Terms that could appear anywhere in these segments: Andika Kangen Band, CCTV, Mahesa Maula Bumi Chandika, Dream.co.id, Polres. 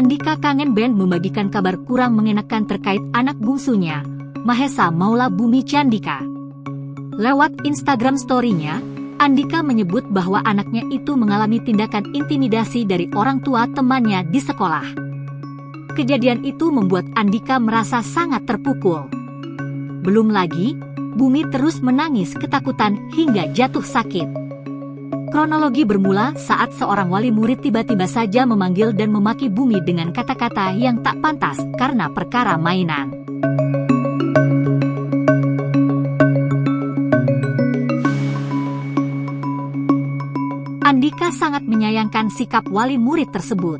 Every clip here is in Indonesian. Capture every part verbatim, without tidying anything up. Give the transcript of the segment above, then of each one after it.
Andika Kangen Band membagikan kabar kurang mengenakan terkait anak bungsunya, Mahesa Maula Bumi Chandika. Lewat Instagram story-nya, Andika menyebut bahwa anaknya itu mengalami tindakan intimidasi dari orang tua temannya di sekolah. Kejadian itu membuat Andika merasa sangat terpukul. Belum lagi, Bumi terus menangis ketakutan hingga jatuh sakit. Kronologi bermula saat seorang wali murid tiba-tiba saja memanggil dan memaki Bumi dengan kata-kata yang tak pantas karena perkara mainan. Andika sangat menyayangkan sikap wali murid tersebut.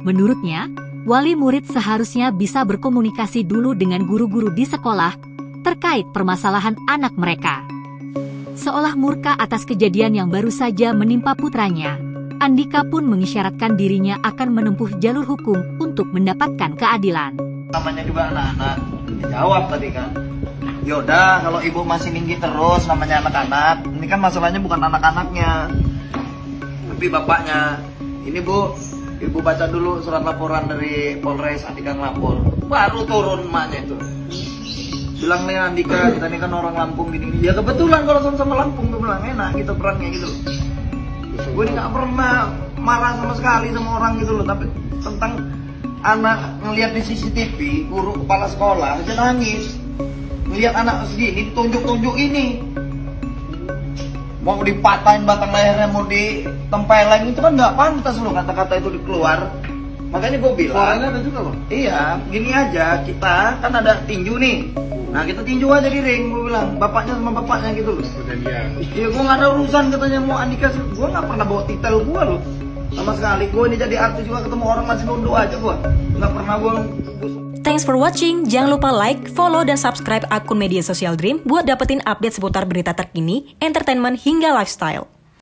Menurutnya, wali murid seharusnya bisa berkomunikasi dulu dengan guru-guru di sekolah terkait permasalahan anak mereka. Seolah murka atas kejadian yang baru saja menimpa putranya, Andika pun mengisyaratkan dirinya akan menempuh jalur hukum untuk mendapatkan keadilan. Namanya juga anak-anak, dijawab tadi kan. Yaudah, kalau ibu masih ninggi terus namanya anak-anak, ini kan masalahnya bukan anak-anaknya, tapi bapaknya. Ini bu, ibu baca dulu surat laporan dari Polres, Andika ngelapor. Baru turun emaknya itu. Bilang nih Andika, kita ini kan orang Lampung gini-gini. Ya kebetulan kalau sama-sama Lampung, gue bilang enak gitu perangnya gitu. Gue ini gak pernah marah sama sekali sama orang gitu loh. Tapi tentang anak ngelihat di C C T V, guru kepala sekolah aja nangis. Ngelihat anak segini ditunjuk-tunjuk ini. Mau dipatahin batang lehernya, mau ditempeleng, itu kan gak pantas loh kata-kata itu dikeluar. Makanya gue bilang, ada juga, Bang. Iya, gini aja, kita kan ada tinju nih. Nah kita tinju aja di ring, gue bilang, bapaknya sama bapaknya gitu loh. Iya, ya, gue gak ada urusan katanya mau Andika, gue gak pernah bawa titel gue loh. Sama sekali, gue ini jadi artis juga ketemu orang masih nunduk aja gue. Gak pernah gue... Thanks for watching, jangan lupa like, follow, dan subscribe akun media sosial Dream buat dapetin update seputar berita terkini, entertainment, hingga lifestyle.